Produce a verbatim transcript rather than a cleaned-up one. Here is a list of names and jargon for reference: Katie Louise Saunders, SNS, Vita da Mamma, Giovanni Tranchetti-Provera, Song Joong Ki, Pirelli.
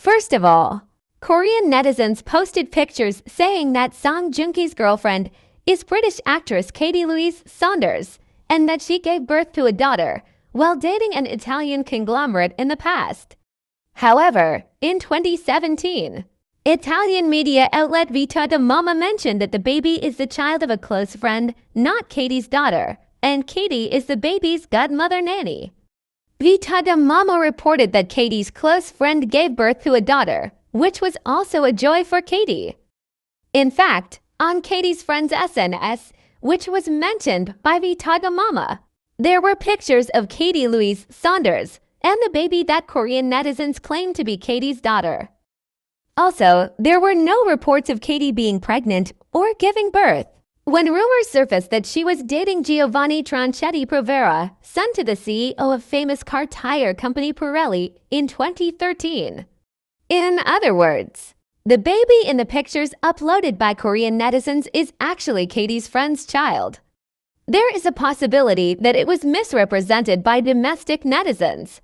First of all, Korean netizens posted pictures saying that Song Joong Ki's girlfriend is British actress Katie Louise Saunders and that she gave birth to a daughter while dating an Italian conglomerate in the past. However, in twenty seventeen, Italian media outlet Vita da Mamma mentioned that the baby is the child of a close friend, not Katie's daughter, and Katie is the baby's godmother nanny. Vita da Mamma reported that Katie's close friend gave birth to a daughter, which was also a joy for Katie. In fact, on Katie's friend's S N S, which was mentioned by Vita da Mamma, there were pictures of Katie Louise Saunders and the baby that Korean netizens claimed to be Katie's daughter. Also, there were no reports of Katie being pregnant or giving birth. When rumors surfaced that she was dating Giovanni Tranchetti-Provera, son to the C E O of famous car tire company Pirelli, in twenty thirteen. In other words, the baby in the pictures uploaded by Korean netizens is actually Katie's friend's child. There is a possibility that it was misrepresented by domestic netizens,